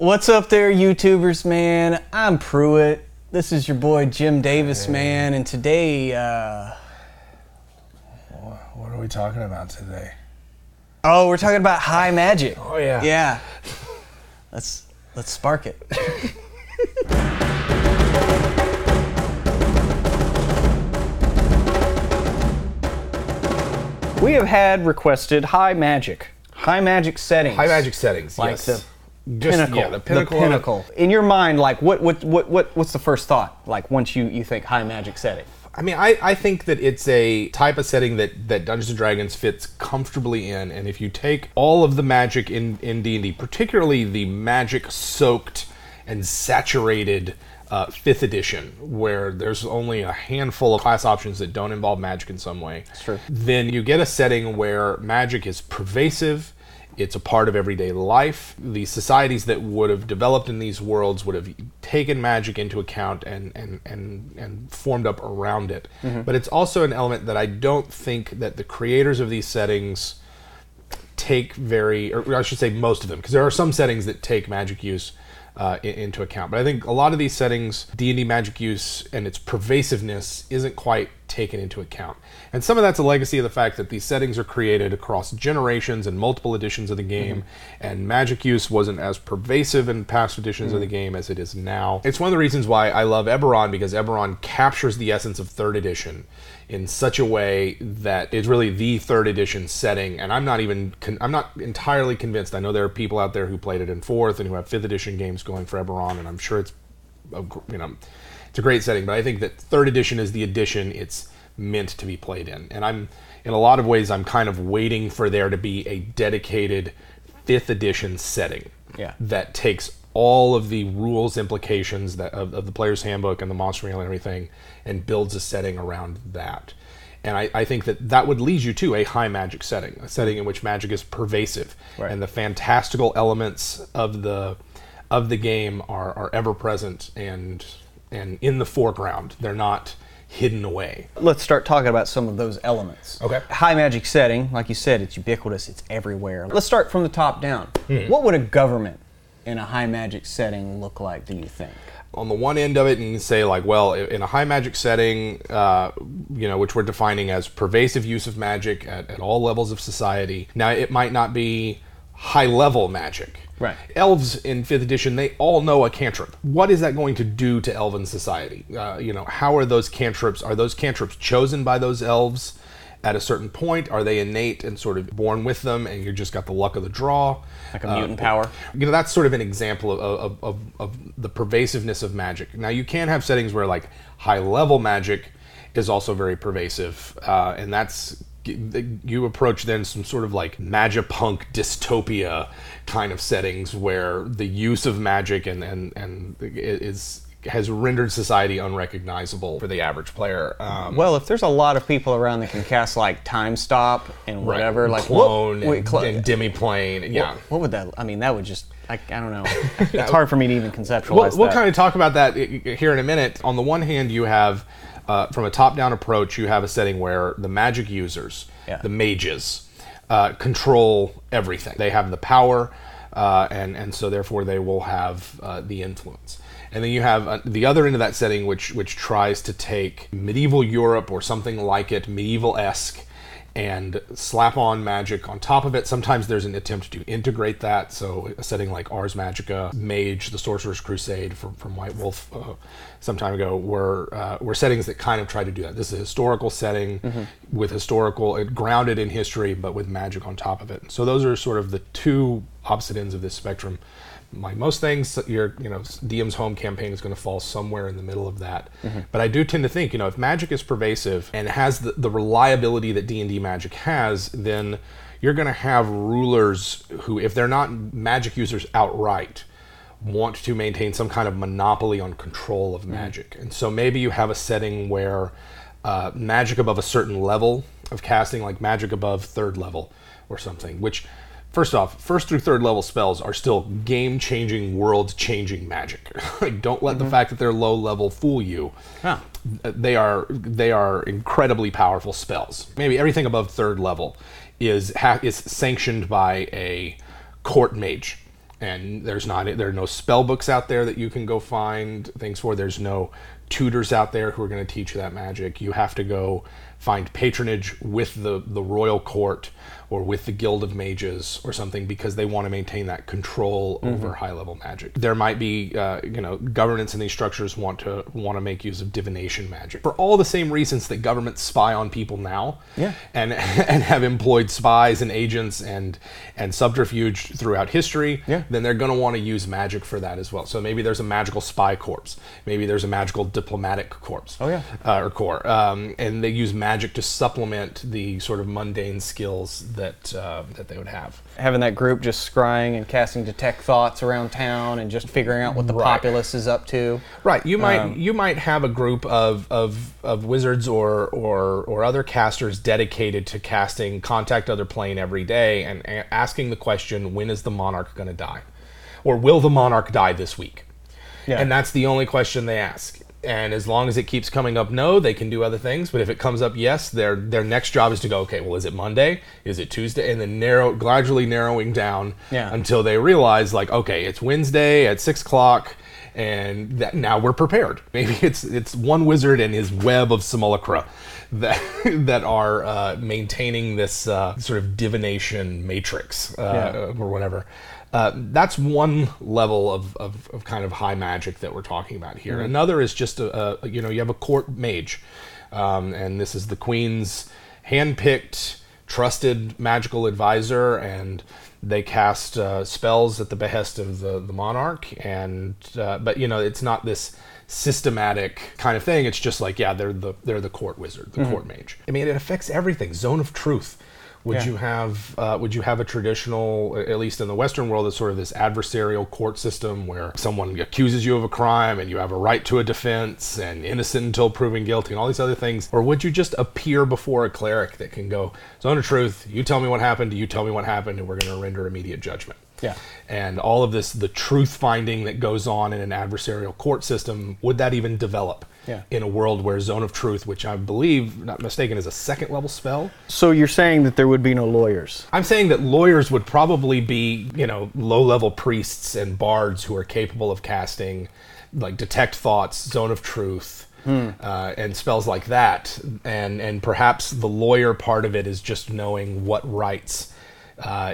What's up there, YouTubers, man? I'm Pruitt. This is your boy Jim Davis, man. And today, what are we talking about today? Oh, we're talking about high magic. Oh yeah. Yeah. Let's spark it. We have had requested high magic settings. High magic settings, like yes. The pinnacle. In your mind, like what's the first thought? Like once you think high magic setting. I mean, I think that it's a type of setting that Dungeons and Dragons fits comfortably in, and if you take all of the magic in D&D, particularly the magic soaked and saturated 5th edition, where there's only a handful of class options that don't involve magic in some way, then you get a setting where magic is pervasive. It's a part of everyday life. The societies that would have developed in these worlds would have taken magic into account and formed up around it. Mm-hmm. But it's also an element that I don't think that the creators of these settings take or I should say most of them, because there are some settings that take magic use into account. But I think a lot of these settings, D&D magic use and its pervasiveness isn't quite taken into account. And some of that's a legacy of the fact that these settings are created across generations and multiple editions of the game, mm-hmm. and magic use wasn't as pervasive in past editions mm-hmm. of the game as it is now. It's one of the reasons why I love Eberron, because Eberron captures the essence of 3rd edition in such a way that it's really the 3rd edition setting, and I'm not entirely convinced. I know there are people out there who played it in 4th and who have 5th edition games going for Eberron, and I'm sure it's a great setting, but I think that 3rd edition is the edition it's meant to be played in. And I'm, in a lot of ways, I'm kind of waiting for there to be a dedicated 5th edition setting that takes all of the rules implications of the player's handbook and the monster manual and everything and builds a setting around that. And I think that would lead you to a high magic setting, a setting in which magic is pervasive, right. and the fantastical elements of the game are ever present and in the foreground. They're not hidden away. Let's start talking about some of those elements. Okay. High magic setting, like you said, it's ubiquitous, it's everywhere. Let's start from the top down. Mm. What would a government in a high magic setting look like, do you think? On the one end of it, and you say, like, well, in a high magic setting, which we're defining as pervasive use of magic at all levels of society, now it might not be high-level magic. Right. Elves in 5th edition, they all know a cantrip. What is that going to do to elven society? How are those cantrips? Are those cantrips chosen by those elves at a certain point? Are they innate and sort of born with them, and you just got the luck of the draw? Like a mutant power? That's sort of an example of the pervasiveness of magic. Now, you can have settings where, like, high-level magic is also very pervasive, and that's... You approach then some sort of like magipunk dystopia kind of settings where the use of magic and has rendered society unrecognizable for the average player. Well, if there's a lot of people around that can cast like time stop and whatever, right. like clone and demiplane, and yeah. What would that? I mean, that would just. I don't know. It's hard for me to even conceptualize. We'll kind of talk about that here in a minute. On the one hand, you have. From a top-down approach, you have a setting where the magic users, the mages, control everything. They have the power, and so therefore they will have the influence. And then you have the other end of that setting, which tries to take medieval Europe or something like it, medieval-esque, and slap on magic on top of it. Sometimes there's an attempt to integrate that, so a setting like Ars Magica, Mage, the Sorcerer's Crusade from White Wolf... some time ago, were settings that kind of tried to do that. This is a historical setting mm-hmm. with grounded in history, but with magic on top of it. So those are sort of the two opposite ends of this spectrum. Like most things, your DM's home campaign is going to fall somewhere in the middle of that. Mm-hmm. But I do tend to think, if magic is pervasive and has the reliability that D&D magic has, then you're going to have rulers who, if they're not magic users outright, want to maintain some kind of monopoly on control of magic. Mm-hmm. And so maybe you have a setting where magic above a certain level of casting, like magic above 3rd level or something, which, first off, 1st through 3rd level spells are still game-changing, world-changing magic. Don't let mm-hmm. the fact that they're low level fool you. Huh. They are incredibly powerful spells. Maybe everything above 3rd level is sanctioned by a court mage And there are no spell books out there that you can go find things for. There's no tutors out there who are going to teach you that magic. You have to go find patronage with the royal court or with the Guild of Mages or something, because they want to maintain that control over high-level magic. There might be, governments in these structures want to make use of divination magic for all the same reasons that governments spy on people now, and have employed spies and agents and subterfuge throughout history. Yeah. Then they're going to want to use magic for that as well. So maybe there's a magical spy corps, maybe there's a magical diplomatic corps, or corps, and they use magic to supplement the sort of mundane skills that they would have. Having that group just scrying and casting detect thoughts around town and just figuring out what the populace is up to. Right. You might have a group of wizards or other casters dedicated to casting Contact Other Plane every day and asking the question, when is the monarch going to die? Or will the monarch die this week? Yeah. And that's the only question they ask. And as long as it keeps coming up no, they can do other things. But if it comes up yes, their next job is to go, okay, well, is it Monday? Is it Tuesday? And then gradually narrowing down until they realize, like, okay, it's Wednesday at 6 o'clock, and that now we're prepared. Maybe it's one wizard and his web of simulacra that are maintaining this sort of divination matrix or whatever. That's one level of kind of high magic that we're talking about here. Mm-hmm. Another is just you have a court mage, and this is the queen's hand-picked, trusted magical advisor, and they cast spells at the behest of the monarch. And but it's not this systematic kind of thing. It's just like they're the court wizard, the court mage. I mean, it affects everything. Zone of Truth. Would you have a traditional, at least in the Western world, is sort of this adversarial court system where someone accuses you of a crime and you have a right to a defense and innocent until proven guilty and all these other things? Or would you just appear before a cleric that can go, Zone of Truth, you tell me what happened, and we're going to render immediate judgment? Yeah. And all of this, the truth finding that goes on in an adversarial court system, would that even develop? Yeah. In a world where Zone of Truth, which I believe, not mistaken, is a second level spell. So you're saying that there would be no lawyers? I'm saying that lawyers would probably be, low level priests and bards who are capable of casting, like, Detect Thoughts, Zone of Truth, and spells like that. And perhaps the lawyer part of it is just knowing what rights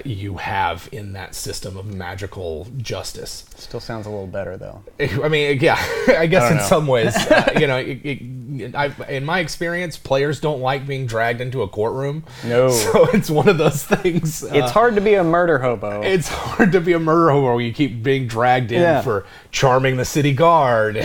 you have in that system of magical justice. Still sounds a little better, though. I mean, yeah, I guess in some ways, in my experience, players don't like being dragged into a courtroom. No. So it's one of those things. It's hard to be a murder hobo. It's hard to be a murder hobo where you keep being dragged in for charming the city guard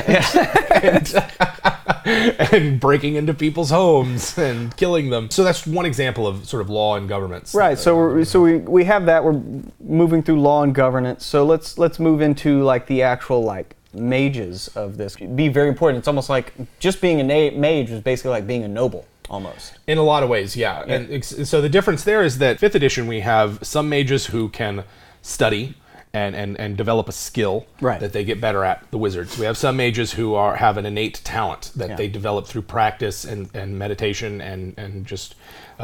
and breaking into people's homes and killing them. So that's one example of sort of law and governance. Right. So we have that. We're moving through law and governance. So let's move into the actual mages of this. It'd be very important. It's almost like just being a mage was basically like being a noble. Almost. In a lot of ways, yeah. And so the difference there is that 5th edition we have some mages who can study and develop a skill that they get better at, the wizards. We have some mages who have an innate talent that they develop through practice and meditation and just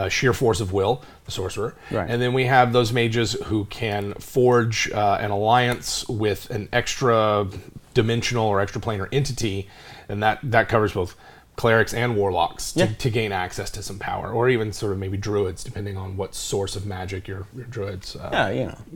sheer force of will, the sorcerer. Right. And then we have those mages who can forge an alliance with an extra dimensional or extra planar entity, and that covers both clerics and warlocks to gain access to some power, or even sort of maybe druids, depending on what source of magic your druids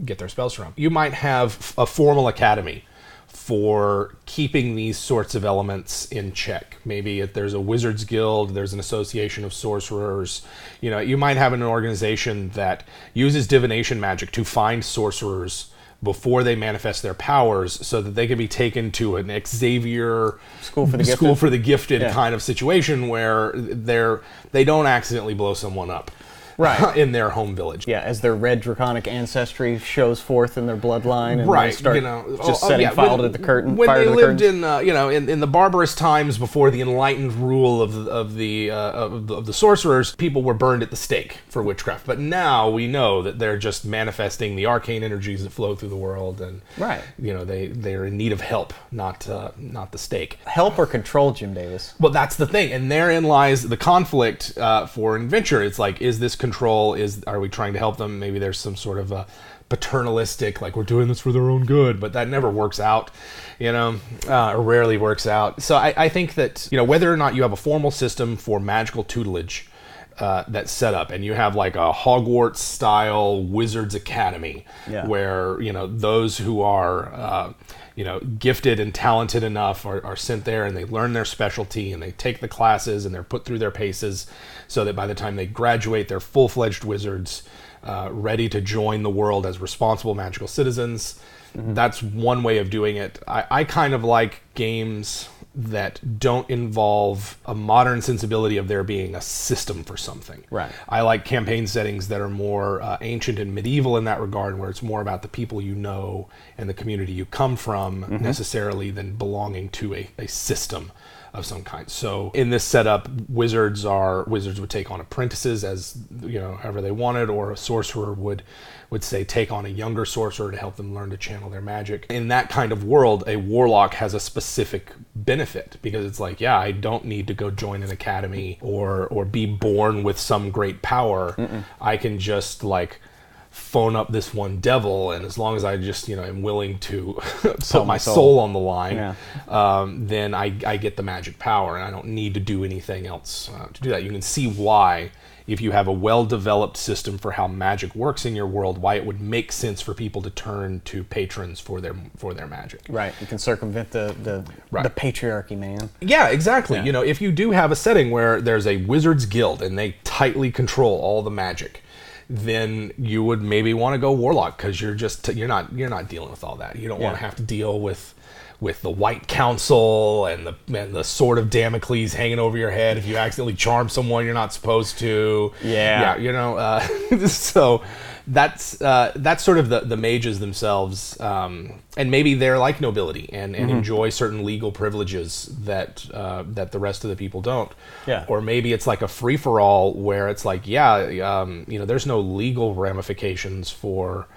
get their spells from. You might have a formal academy for keeping these sorts of elements in check. Maybe if there's a wizard's guild, there's an association of sorcerers. You might have an organization that uses divination magic to find sorcerers before they manifest their powers, so that they can be taken to an Xavier School for the Gifted kind of situation where they don't accidentally blow someone up in their home village. Yeah, as their red draconic ancestry shows forth in their bloodline, and they start setting fire to the curtain. When they lived in the barbarous times before the enlightened rule of the sorcerers, people were burned at the stake for witchcraft. But now we know that they're just manifesting the arcane energies that flow through the world, and they're in need of help, not the stake. Help or control, Jim Davis. Well, that's the thing, and therein lies the conflict for adventure. It's like, is this control? Are we trying to help them? Maybe there's some sort of a paternalistic, like we're doing this for their own good, but that never works out, or rarely works out. So I think that, whether or not you have a formal system for magical tutelage that's set up, and you have like a Hogwarts-style Wizards Academy, where, those who are, gifted and talented enough are sent there, and they learn their specialty, and they take the classes, and they're put through their paces, so that by the time they graduate, they're full-fledged wizards, ready to join the world as responsible magical citizens. Mm-hmm. That's one way of doing it. I kind of like games that don't involve a modern sensibility of there being a system for something. Right. I like campaign settings that are more ancient and medieval in that regard, where it's more about the people you know and the community you come from, mm-hmm. necessarily, than belonging to a system of some kind. So in this setup, wizards would take on apprentices as, however they wanted, or a sorcerer would say take on a younger sorcerer to help them learn to channel their magic. In that kind of world, a warlock has a specific benefit, because it's like, I don't need to go join an academy or be born with some great power. Mm-mm. I can just phone up this one devil, and as long as I just am willing to put my soul on the line, then I get the magic power, and I don't need to do anything else to do that. You can see why, if you have a well-developed system for how magic works in your world, why it would make sense for people to turn to patrons for their magic. Right. You can circumvent the patriarchy, man. Yeah, exactly. Yeah. If you do have a setting where there's a wizard's guild and they tightly control all the magic, then you would maybe want to go warlock, because you're not dealing with all that. You don't want to have to deal with the White Council and the sword of Damocles hanging over your head if you accidentally charm someone you're not supposed to. So that's sort of the mages themselves, and maybe they're like nobility and mm-hmm. enjoy certain legal privileges that the rest of the people don't. Yeah. Or maybe it's like a free for all where it's like, there's no legal ramifications for,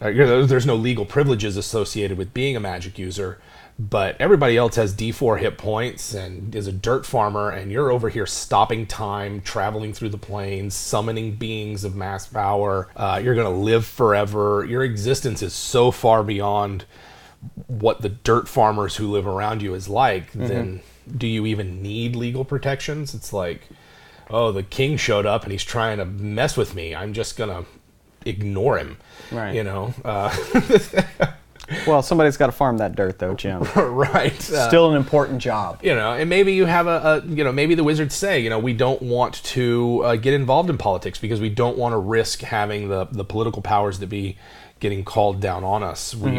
there's no legal privileges associated with being a magic user, but everybody else has D4 hit points and is a dirt farmer, and you're over here stopping time, traveling through the plains, summoning beings of mass power. You're going to live forever. Your existence is so far beyond what the dirt farmers who live around you is like, mm-hmm. then do you even need legal protections? It's like, oh, the king showed up and he's trying to mess with me. I'm just going to ignore him. Right. Well, somebody's got to farm that dirt, though, Jim. Right. Still an important job. And maybe you have maybe the wizards say, we don't want to get involved in politics because we don't want to risk having the political powers that be getting called down on us. We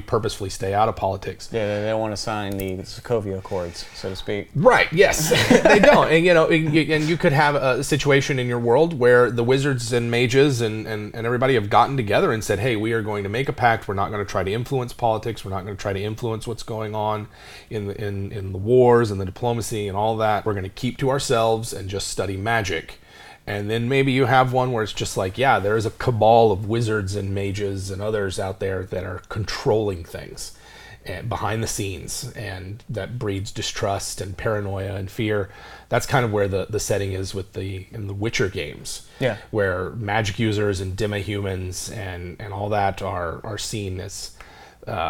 purposefully stay out of politics. Yeah, they don't want to sign the Sokovia Accords, so to speak. Right, yes. They don't. And, you could have a situation in your world where the wizards and mages and everybody have gotten together and said, hey, we are going to make a pact. We're not going to try to influence politics. We're not going to try to influence what's going on in the wars and the diplomacy and all that. We're going to keep to ourselves and just study magic. And then maybe you have one where it's just like, there is a cabal of wizards and mages and others out there that are controlling things behind the scenes, and that breeds distrust and paranoia and fear. That's kind of where the setting is in the Witcher games, where magic users and demihumans and all that are seen as... they're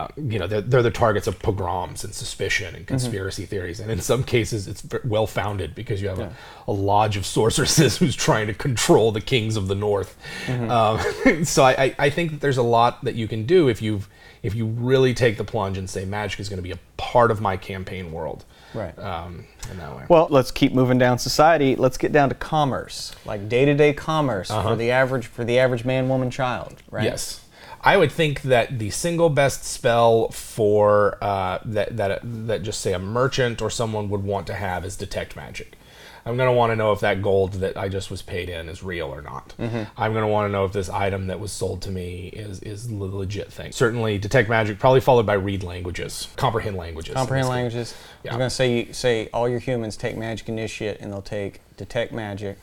the targets of pogroms and suspicion and conspiracy mm-hmm. theories, and in some cases it's well founded, because you have a lodge of sorceresses who's trying to control the kings of the north. Mm-hmm. So I think that there's a lot that you can do if you really take the plunge and say magic is going to be a part of my campaign world. Right. In that way. Well, let's keep moving down society. Let's get down to commerce, like day-to-day commerce for the average man, woman, child. Right. Yes. I would think that the single best spell for that just say a merchant or someone would want to have is detect magic. I'm going to want to know if that gold that I just was paid in is real or not. Mm-hmm. I'm going to want to know if this item that was sold to me is the legit thing. Certainly detect magic, probably followed by read languages, comprehend languages. Yeah. I'm going to say all your humans take magic initiate, and they'll take detect magic.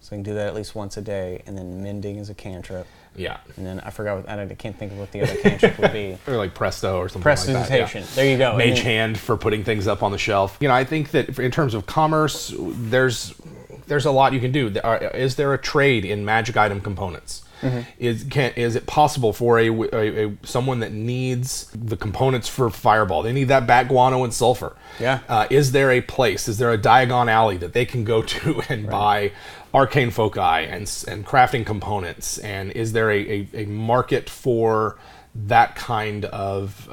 So you can do that at least once a day, and then mending is a cantrip. Yeah. And then I can't think of what the other cantrip would be. Or like Presto or something like that. Prestidigitation. Yeah. There you go. Mage Hand for putting things up on the shelf. I think that in terms of commerce, there's a lot you can do. Is there a trade in magic item components? Mm-hmm. Is it possible for a someone that needs the components for Fireball? They need that bat guano and sulfur. Yeah. Is there a place? Is there a Diagon Alley that they can go to and buy arcane foci and crafting components? And is there a market for that kind of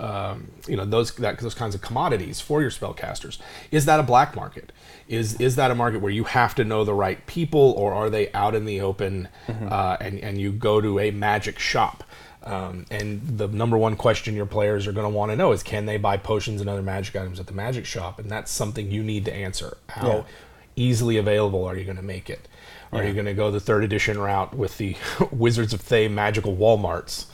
those kinds of commodities for your spellcasters? Is that a black market? Is that a market where you have to know the right people, or are they out in the open? Mm-hmm. and you go to a magic shop, and the number one question your players are going to want to know is, can they buy potions and other magic items at the magic shop? And that's something you need to answer. How easily available are you going to make it? Are you going to go the third edition route with the Wizards of Thay magical Walmarts?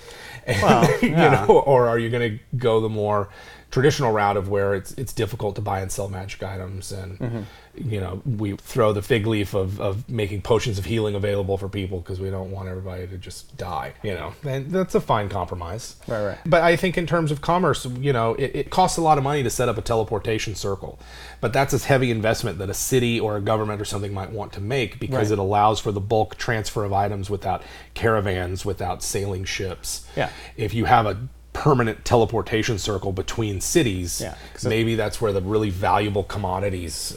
You know, or are you going to go the more traditional route of where it's difficult to buy and sell magic items, and you know, we throw the fig leaf of making potions of healing available for people because we don't want everybody to just die, you know? And that's a fine compromise. Right. But I think in terms of commerce, you know, it costs a lot of money to set up a teleportation circle, but that's a heavy investment that a city or a government or something might want to make, because it allows for the bulk transfer of items without caravans, without sailing ships. Yeah. If you have a permanent teleportation circle between cities, maybe that's where the really valuable commodities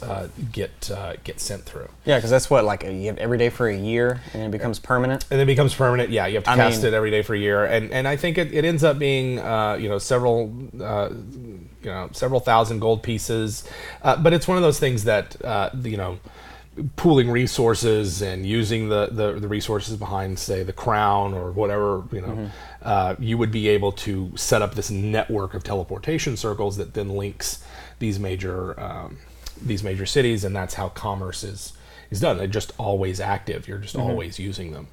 get sent through. Yeah, because that's what, like, you have every day for a year, and it becomes permanent? And it becomes permanent, yeah. You have to cast it every day for a year. And I think it ends up being, several thousand gold pieces. But it's one of those things that, pooling resources and using the resources behind, say, the crown or whatever, you would be able to set up this network of teleportation circles that then links these major cities, and that's how commerce is done. They're just always active. You're just always using them,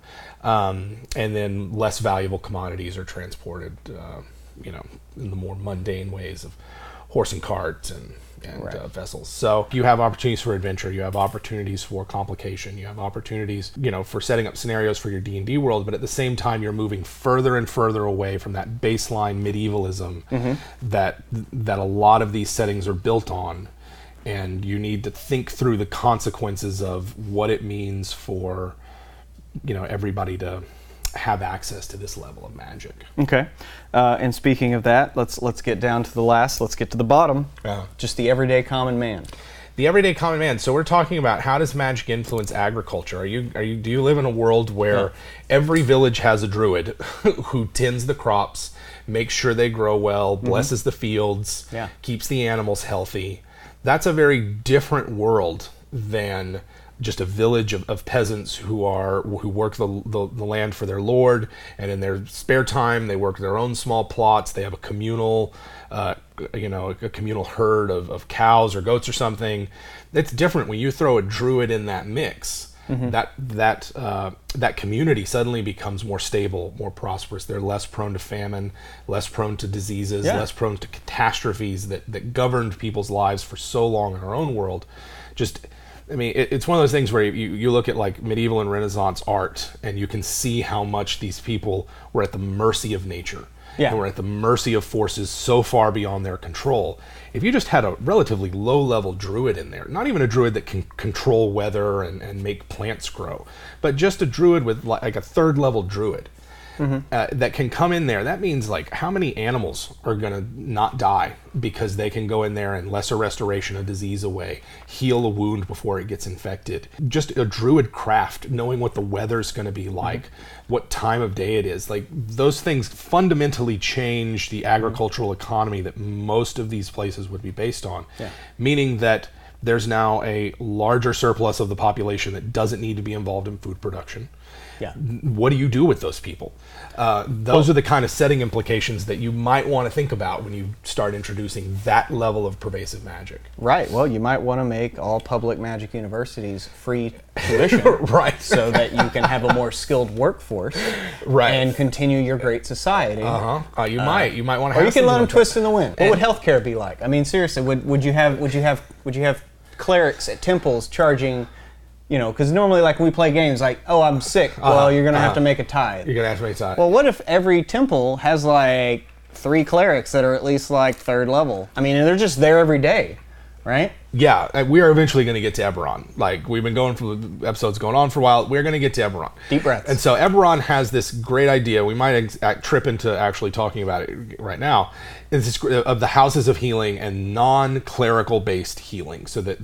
and then less valuable commodities are transported, in the more mundane ways of horse and cart and vessels. So you have opportunities for adventure, you have opportunities for complication, you have opportunities, for setting up scenarios for your D&D world, but at the same time, you're moving further and further away from that baseline medievalism that a lot of these settings are built on, and you need to think through the consequences of what it means for, everybody to have access to this level of magic. Okay. And speaking of that, let's get down to the last. Let's get to the bottom. Yeah. Just the everyday common man. The everyday common man. So we're talking about, how does magic influence agriculture? Do you live in a world where every village has a druid who tends the crops, makes sure they grow well, blesses the fields, keeps the animals healthy? That's a very different world than just a village of peasants who work the land for their lord, and in their spare time they work their own small plots. They have a communal, a communal herd of cows or goats or something. It's different when you throw a druid in that mix. Mm-hmm. That community suddenly becomes more stable, more prosperous. They're less prone to famine, less prone to diseases, less prone to catastrophes that governed people's lives for so long in our own world. It's one of those things where you look at, like, medieval and Renaissance art, and you can see how much these people were at the mercy of nature. Yeah. And were at the mercy of forces so far beyond their control. If you just had a relatively low-level druid in there, not even a druid that can control weather and make plants grow, but just a druid with, like a third-level druid that can come in there, that means, like, how many animals are going to not die because they can go in there and lesser restoration a disease away, heal a wound before it gets infected. Just a druid craft, knowing what the weather's going to be like, what time of day it is. Like, those things fundamentally change the agricultural economy that most of these places would be based on, meaning that there's now a larger surplus of the population that doesn't need to be involved in food production. Yeah. What do you do with those people? Those are the kind of setting implications that you might want to think about when you start introducing that level of pervasive magic. Right. Well, you might want to make all public magic universities free tuition, right? So that you can have a more skilled workforce, right? And continue your great society. You might want to. Or you can let them twist in the wind. What would healthcare be like? I mean, seriously, would you have clerics at temples charging? Because normally, like, we play games like, oh, I'm sick. Well, you're going to have to make a tithe. You're going to have to make a tithe. Well, what if every temple has, like, 3 clerics that are at least, like, 3rd level? I mean, and they're just there every day. right? Yeah, we are eventually going to get to Eberron. Like, we've been going from the episodes going on for a while. We're going to get to Eberron. Deep breaths. And so Eberron has this great idea. We might trip into actually talking about it right now. It's this, of the houses of healing and non-clerical based healing. So that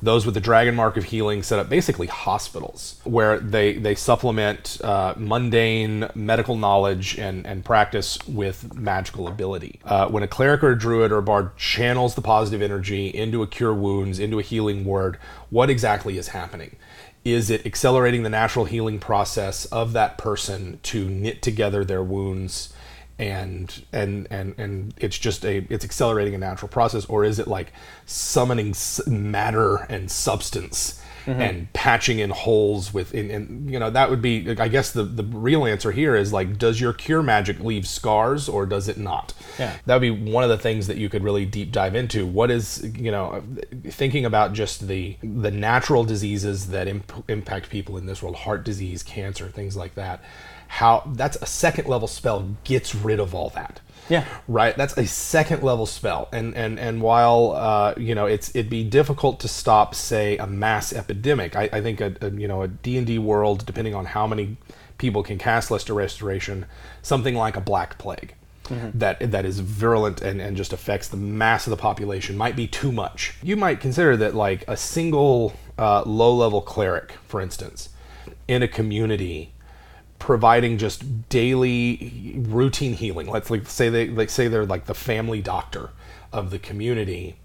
those with the dragon mark of healing set up basically hospitals where they supplement mundane medical knowledge and practice with magical ability. When a cleric or a druid or a bard channels the positive energy into a cure wounds, into a healing word, what exactly is happening? Is it accelerating the natural healing process of that person to knit together their wounds and it's just it's accelerating a natural process, or is it like summoning matter and substance and patching in holes within? And you know, that would be, I guess the real answer here is like, does your cure magic leave scars or does it not? Yeah. That would be one of the things that you could really deep dive into. What is, you know, thinking about just the natural diseases that impact people in this world, heart disease, cancer, things like that. How that's a second level spell gets rid of all that. Yeah. Right? That's a second level spell. And while, you know, it'd be difficult to stop, say, a mass epidemic. I think, a D&D world, depending on how many people can cast Lesser Restoration, something like a Black Plague that is virulent and just affects the mass of the population might be too much. You might consider that like a single low-level cleric, for instance, in a community providing just daily routine healing. Let's say they're like the family doctor of the community.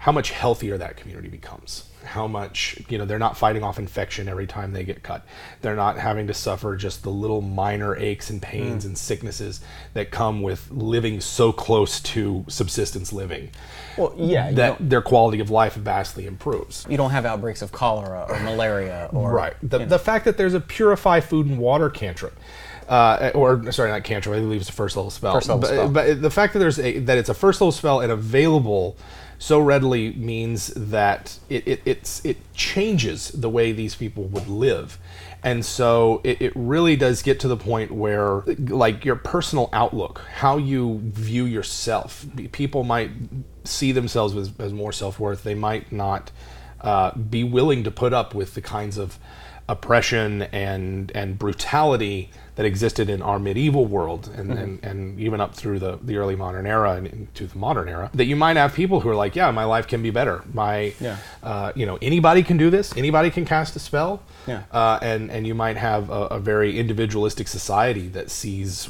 How much healthier that community becomes. How much, you know, they're not fighting off infection every time they get cut. They're not having to suffer just the little minor aches and pains and sicknesses that come with living so close to subsistence living. Well, yeah. That their quality of life vastly improves. You don't have outbreaks of cholera or malaria or... Right. The fact that there's a purify food and water cantrip. Not cantrip, I believe it's a first level spell. But the fact that it's a first level spell and available so readily means that it changes the way these people would live. And so it really does get to the point where, like, your personal outlook, how you view yourself, people might see themselves as more self-worth. They might not be willing to put up with the kinds of oppression and brutality that existed in our medieval world and even up through the early modern era and into the modern era, that you might have people who are like, yeah, my life can be better. Anybody can do this. Anybody can cast a spell. Yeah. And you might have a very individualistic society that sees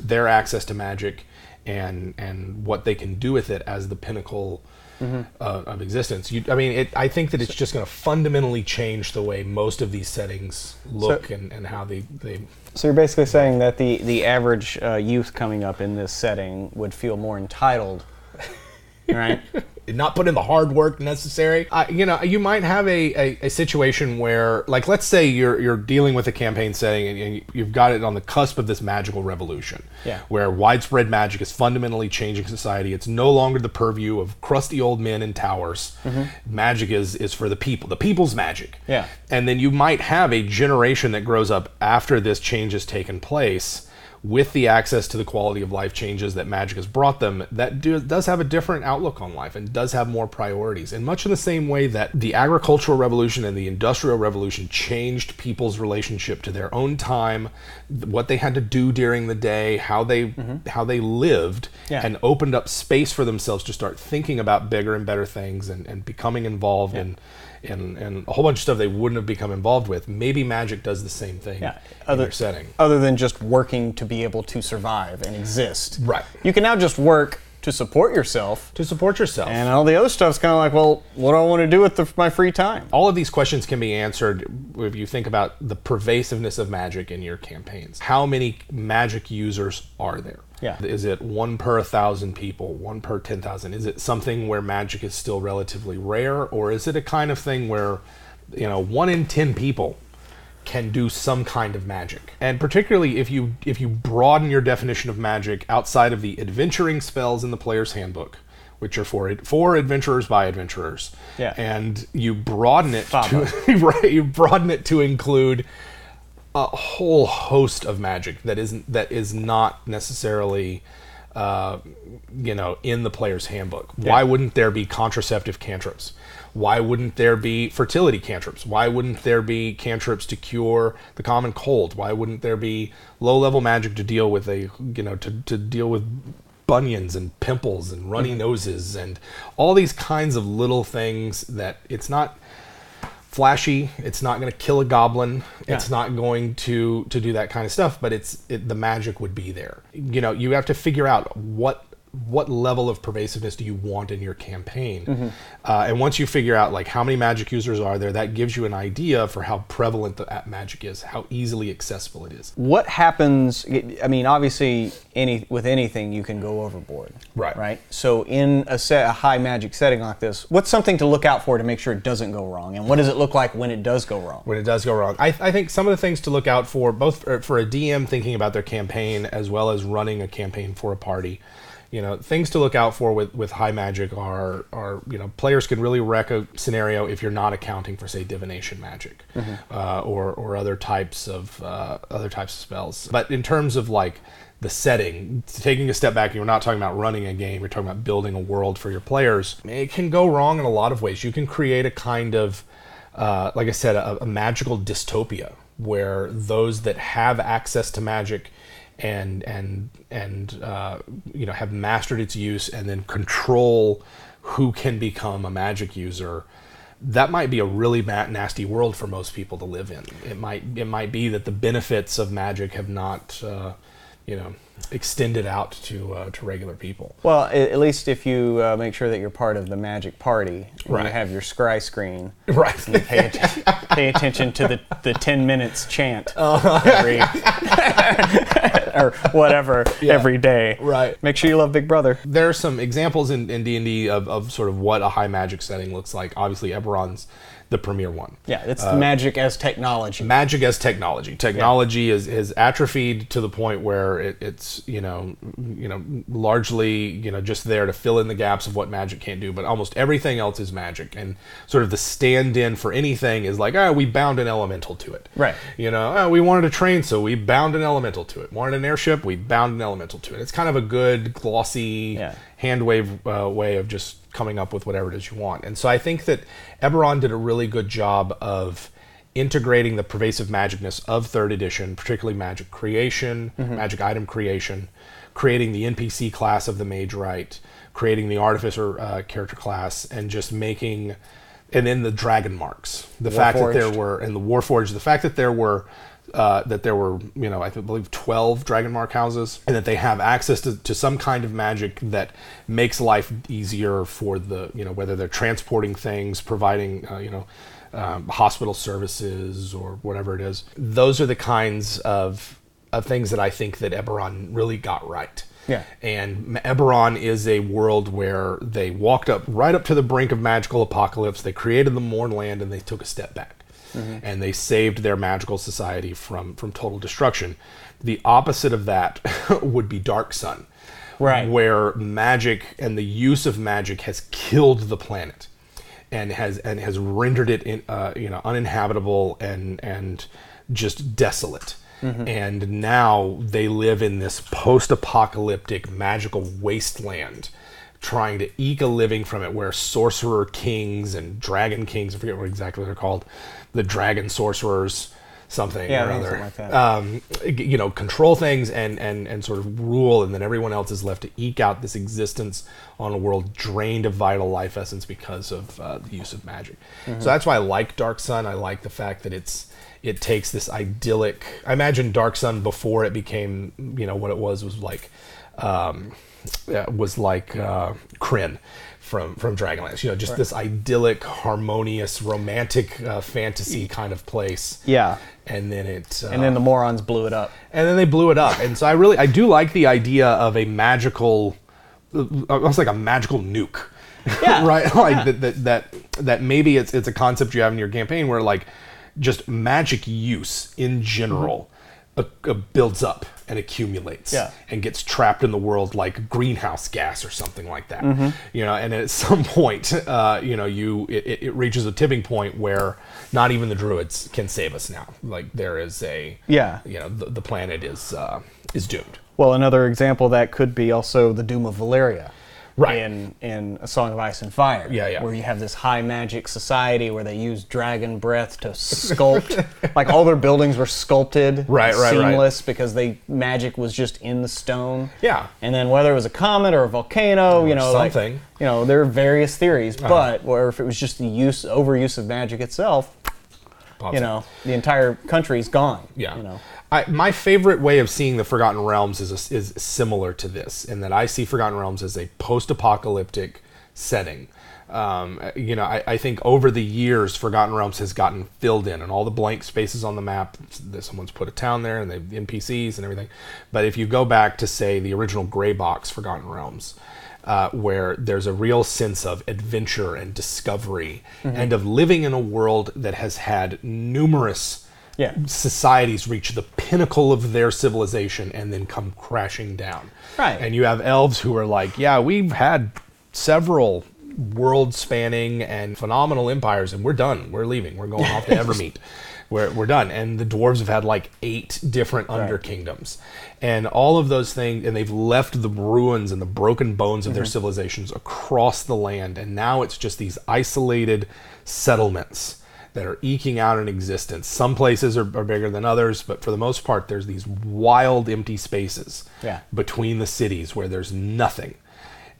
their access to magic and what they can do with it as the pinnacle of existence. I think that it's just going to fundamentally change the way most of these settings look and how they... So you're basically saying that the average youth coming up in this setting would feel more entitled, right? Not put in the hard work necessary. You might have a situation where, like, let's say you're dealing with a campaign setting and you've got it on the cusp of this magical revolution, where widespread magic is fundamentally changing society. It's no longer the purview of crusty old men in towers. Magic is for the people. The people's magic. Yeah. And then you might have a generation that grows up after this change has taken place, with the access to the quality of life changes that magic has brought them, that does have a different outlook on life and does have more priorities. And much in the same way that the agricultural revolution and the industrial revolution changed people's relationship to their own time, what they had to do during the day, how they lived, and opened up space for themselves to start thinking about bigger and better things and becoming involved in a whole bunch of stuff they wouldn't have become involved with. Maybe magic does the same thing in their setting. Other than just working to be able to survive and exist. Right. You can now just work to support yourself. And all the other stuff's kind of like, well, what do I want to do with my free time? All of these questions can be answered if you think about the pervasiveness of magic in your campaigns. How many magic users are there? Yeah. Is it 1 per 1,000 people, 1 per 10,000? Is it something where magic is still relatively rare, or is it a kind of thing where, 1 in 10 people can do some kind of magic? And particularly if you broaden your definition of magic outside of the adventuring spells in the player's handbook, which are for adventurers by adventurers, and you broaden it to include a whole host of magic that is not necessarily in the player's handbook. Yeah. Why wouldn't there be contraceptive cantrips? Why wouldn't there be fertility cantrips? Why wouldn't there be cantrips to cure the common cold? Why wouldn't there be low-level magic to deal with to deal with bunions and pimples and runny noses and all these kinds of little things that it's not flashy, it's not going to kill a goblin, it's not going to do that kind of stuff, but the magic would be there. You have to figure out what level of pervasiveness do you want in your campaign. Mm-hmm. And once you figure out how many magic users are there, that gives you an idea for how prevalent the magic is, how easily accessible it is. What happens, obviously with anything you can go overboard. Right? So in a high magic setting like this, what's something to look out for to make sure it doesn't go wrong? And what does it look like when it does go wrong? I think some of the things to look out for, both for a DM thinking about their campaign as well as running a campaign for a party, things to look out for with high magic are players can really wreck a scenario if you're not accounting for, say, divination magic, mm-hmm. or other types of spells. But in terms of the setting, taking a step back, you're not talking about running a game. You're talking about building a world for your players. It can go wrong in a lot of ways. You can create a kind of, like I said, a magical dystopia where those that have access to magic and have mastered its use and then control who can become a magic user. That might be a really nasty world for most people to live in. It might be that the benefits of magic have not extended out to regular people. Well, at least if you make sure that you're part of the magic party, right. You have your scry screen, right? And you pay attention to the 10 minutes chant every day. Right. Make sure you love Big Brother. There are some examples in D&D of sort of what a high magic setting looks like. Obviously, Eberron's the premier one. Yeah, it's magic as technology. Magic as technology. Technology is atrophied to the point where it's largely just there to fill in the gaps of what magic can't do, but almost everything else is magic, and sort of the stand-in for anything is we bound an elemental to it. Right. We wanted a train, so we bound an elemental to it. Wanted an airship, we bound an elemental to it. It's kind of a good glossy hand-wave way of just coming up with whatever it is you want. And so I think that Eberron did a really good job of integrating the pervasive magicness of 3rd edition, particularly magic creation, mm-hmm. magic item creation, creating the NPC class of the Mage Rite, creating the Artificer character class, and just making... And then the Dragon Marks. The Warforged. The fact that there were... I believe 12 Dragon Mark houses, and that they have access to some kind of magic that makes life easier for the, whether they're transporting things, providing, hospital services or whatever it is. Those are the kinds of things that I think that Eberron really got right. Yeah. And Eberron is a world where they walked right up to the brink of magical apocalypse, they created the Mornland, and they took a step back. Mm-hmm. And they saved their magical society from total destruction. The opposite of that would be Dark Sun, right? Where magic and the use of magic has killed the planet, and has rendered it uninhabitable and just desolate. Mm-hmm. And now they live in this post-apocalyptic magical wasteland, trying to eke a living from it, where sorcerer kings and dragon kings, I forget what exactly they're called, the dragon sorcerers, control things and sort of rule, and then everyone else is left to eke out this existence on a world drained of vital life essence because of the use of magic. Mm-hmm. So that's why I like Dark Sun. I like the fact that it takes this idyllic... I imagine Dark Sun before it became, what it was like... Kryn from Dragonlance. Just right. This idyllic, harmonious, romantic fantasy kind of place. Yeah. And then then the morons blew it up. And then they blew it up. And so I do like the idea of a magical, almost like a magical nuke. Yeah. Right? That maybe it's a concept you have in your campaign where just magic use in general builds up and accumulates and gets trapped in the world like greenhouse gas or something like that. Mm-hmm. And at some point, it reaches a tipping point where not even the druids can save us now. There is the planet is doomed. Well, another example of that could be also the Doom of Valeria. Right. In A Song of Ice and Fire. Yeah, yeah. Where you have this high magic society where they use dragon breath to sculpt. Like, all their buildings were sculpted. Right, seamless, because magic was just in the stone. Yeah. And then whether it was a comet or a volcano, or something. Like, there are various theories, but or if it was just the overuse of magic itself, the entire country's gone. Yeah. My favorite way of seeing the Forgotten Realms is similar to this, in that I see Forgotten Realms as a post-apocalyptic setting. I think over the years, Forgotten Realms has gotten filled in, and all the blank spaces on the map, someone's put a town there, and the NPCs and everything. But if you go back to, say, the original Gray Box Forgotten Realms, where there's a real sense of adventure and discovery, mm-hmm. and of living in a world that has had numerous societies reach the pinnacle of their civilization and then come crashing down. Right. And you have elves who are like, we've had several world-spanning and phenomenal empires, and we're done. We're leaving. We're going off to Evermeet. We're done. And the dwarves have had like 8 different under-kingdoms. And all of those things, and they've left the ruins and the broken bones of mm-hmm. their civilizations across the land, and now it's just these isolated settlements that are eking out an existence. Some places are bigger than others, but for the most part, there's these wild empty spaces between the cities where there's nothing.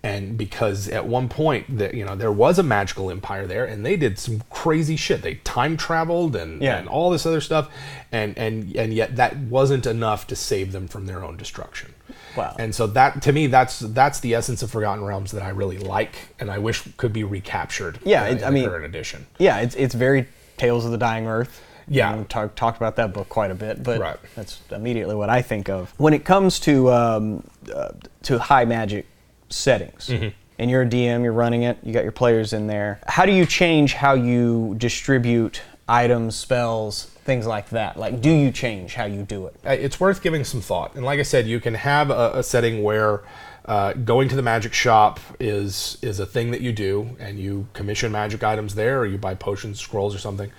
And because at one point, there was a magical empire there, and they did some crazy shit. They time traveled and all this other stuff, and yet that wasn't enough to save them from their own destruction. Wow. And so that, to me, that's the essence of Forgotten Realms that I really like, and I wish could be recaptured. Yeah, in the current edition. Yeah, it's very Tales of the Dying Earth. Yeah, we talked about that book quite a bit, but that's immediately what I think of when it comes to high magic settings. Mm-hmm. And you're a DM, you're running it, you got your players in there. How do you change how you distribute items, spells, things like that? Like, do you change how you do it? It's worth giving some thought. And like I said, you can have a setting where going to the magic shop is a thing that you do, and you commission magic items there, or you buy potions, scrolls, or something.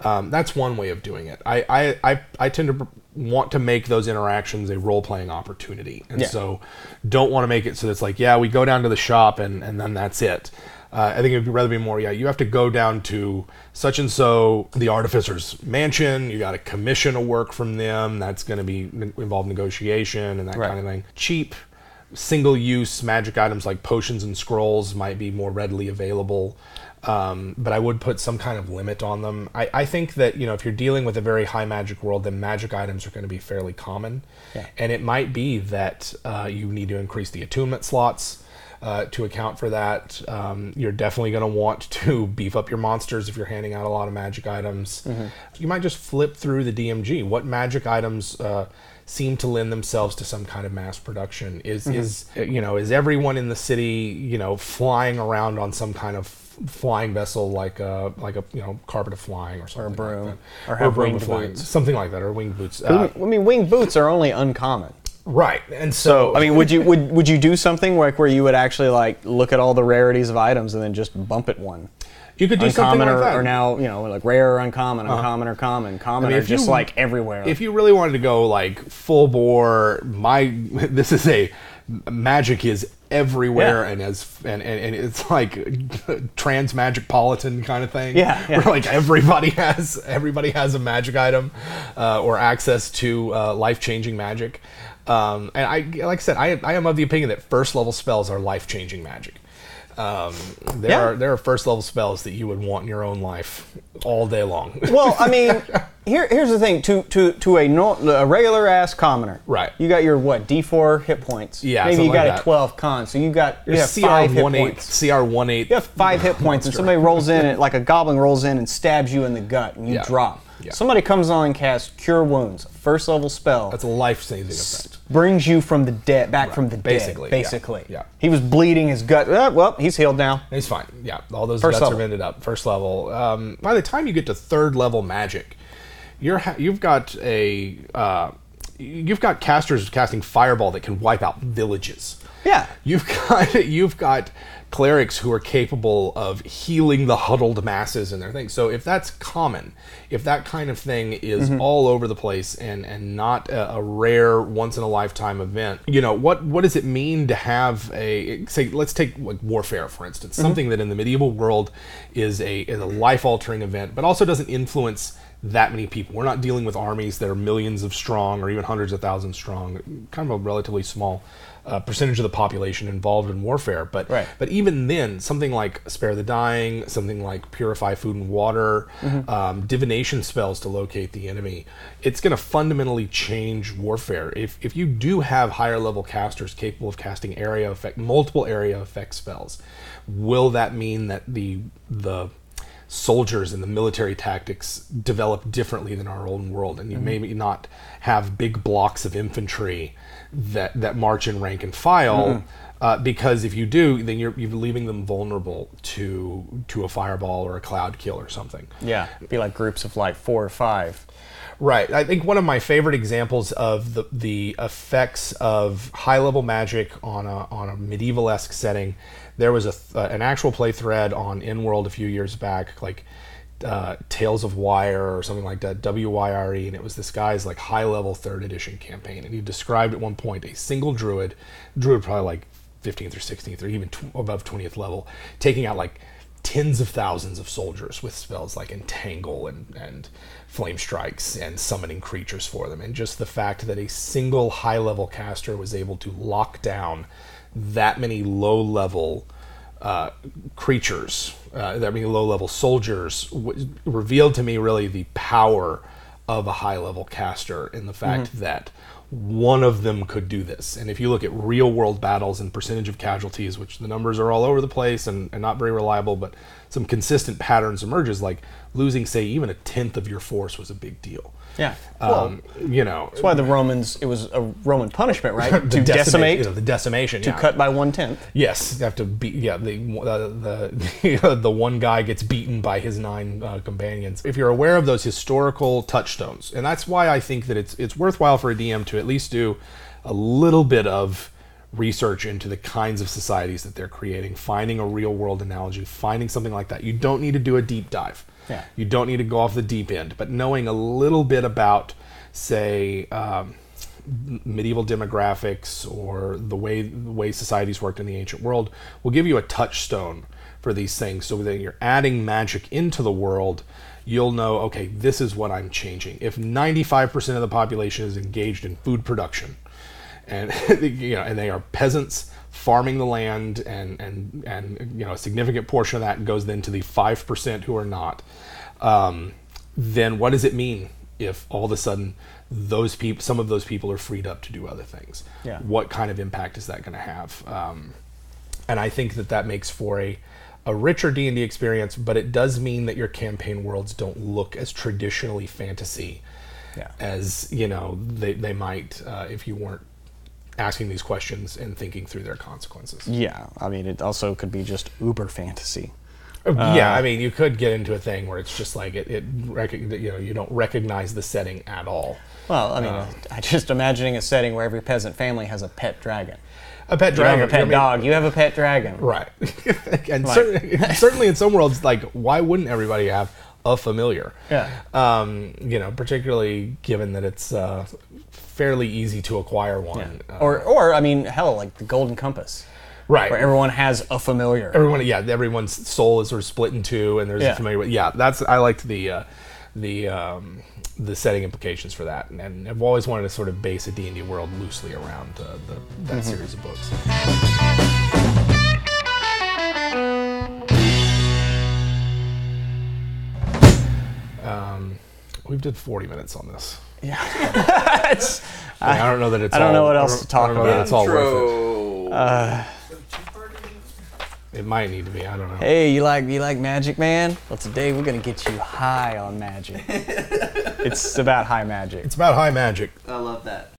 That's one way of doing it. I tend to want to make those interactions a role-playing opportunity. And so don't want to make it so it's like, we go down to the shop and then that's it. I think it would rather be more, you have to go down to such and so, the artificer's mansion. You got to commission a work from them. That's going to be involve negotiation and that kind of thing. Cheap, single-use magic items like potions and scrolls might be more readily available. But I would put some kind of limit on them. I think that, if you're dealing with a very high magic world, then magic items are going to be fairly common. Yeah. And it might be that you need to increase the attunement slots to account for that. You're definitely going to want to beef up your monsters if you're handing out a lot of magic items. Mm-hmm. You might just flip through the DMG. What magic items seem to lend themselves to some kind of mass production? Is everyone in the city, flying around on some kind of flying vessel, like a carpet of flying or something, or a broom, like that. Or have winged boots, something like that, or winged boots. Winged boots are only uncommon, right? And so would you do something where you would actually look at all the rarities of items and then just bump it one? You could do uncommon something like that, or now rare or uncommon, uncommon or common. Common are just everywhere. If you really wanted to go full bore, this is a magic is everywhere and it's trans magic-politan kind of thing. Yeah. Where everybody has a magic item or access to life-changing magic. And I am of the opinion that first-level spells are life-changing magic. There are first-level spells that you would want in your own life all day long. Well, here's the thing. To a regular-ass commoner, right? You got your, D4 hit points. Yeah, maybe you got a 12 con, so you have 5 hit points. CR 1/8. You have 5 hit points, and somebody rolls in, and, a goblin rolls in and stabs you in the gut, and you drop. Yeah. Somebody comes on and casts Cure Wounds, first-level spell. That's a life-saving effect. Brings you from the dead, back from the dead. Basically. Yeah. He was bleeding his gut. He's healed now. He's fine. Yeah. All those first guts are ended up. First level. By the time you get to third-level magic, you've got casters casting Fireball that can wipe out villages. Yeah. You've got clerics who are capable of healing the huddled masses and their things. So if that's common, if that kind of thing is all over the place and not a rare once in a lifetime event, you know, what does it mean to have a, say, let's take like warfare, for instance, something that in the medieval world is a life-altering event, but also doesn't influence that many people. We're not dealing with armies that are millions of strong or even hundreds of thousands strong, kind of a relatively small percentage of the population involved in warfare. But but even then, something like Spare the Dying, something like Purify Food and Water, divination spells to locate the enemy, it's going to fundamentally change warfare. If you do have higher level casters capable of casting area effect, multiple area effect spells, will that mean that the soldiers and the military tactics develop differently than our own world? And you maybe not have big blocks of infantry that march in rank and file, because if you do, then you're leaving them vulnerable to a fireball or a cloud kill or something. Yeah, it'd be like groups of like 4 or 5. Right. I think one of my favorite examples of the effects of high-level magic on a medieval-esque setting, there was an actual play thread on Inworld a few years back, like Tales of Wyre or something like that, W-Y-R-E, and it was this guy's like high-level 3rd edition campaign, and he described at one point a single druid probably like 15th or 16th or even above 20th level, taking out like tens of thousands of soldiers with spells like Entangle and Flame Strikes and summoning creatures for them. And just the fact that a single high-level caster was able to lock down that many low-level creatures, that many low-level soldiers, revealed to me really the power of a high-level caster in the fact that one of them could do this. And if you look at real-world battles and percentage of casualties, which the numbers are all over the place and not very reliable, but some consistent patterns emerges, like losing, say, even a tenth of your force was a big deal. Yeah. You know. That's why the Romans, it was a Roman punishment, right? To decimate. You know, the decimation, to cut by 1/10. Yes. You have to beat, the one guy gets beaten by his 9 companions. If you're aware of those historical touchstones, and that's why I think that it's worthwhile for a DM to at least do a little bit of research into the kinds of societies that they're creating, finding a real world analogy, finding something like that. You don't need to do a deep dive. Yeah. You don't need to go off the deep end, but knowing a little bit about, say, medieval demographics or the way societies worked in the ancient world will give you a touchstone for these things, so that you're adding magic into the world, you'll know, okay, this is what I'm changing. If 95% of the population is engaged in food production, and you know, and they are peasants farming the land, and you know, a significant portion of that goes then to the 5% who are not, then what does it mean if all of a sudden some of those people are freed up to do other things? Yeah. What kind of impact is that going to have? And I think that makes for a richer D&D experience, but it does mean that your campaign worlds don't look as traditionally fantasy as, you know, they might if you weren't asking these questions and thinking through their consequences. Yeah, I mean, it also could be just uber fantasy. Yeah, I mean, you could get into a thing where it's just like you don't recognize the setting at all. Well, I mean, I just imagining a setting where every peasant family has a pet dragon. A pet dragon. You have a pet dog. You have a pet dragon. Right. And like. Certainly in some worlds, like, why wouldn't everybody have a familiar? Yeah. You know, particularly given that it's fairly easy to acquire one. Yeah. Or, I mean, hell, like the Golden Compass. Right. Where everyone has a familiar. Everyone's soul is sort of split in two, and there's a familiar. Yeah, I liked the setting implications for that, and I've always wanted to sort of base a D&D world loosely around that series of books. We've did 40 minutes on this. Yeah, I don't know that it's. I don't know what else to talk about. That it's all worth it. It might need to be. I don't know. Hey, you like magic, man? Well, today we're gonna get you high on magic. It's about high magic. I love that.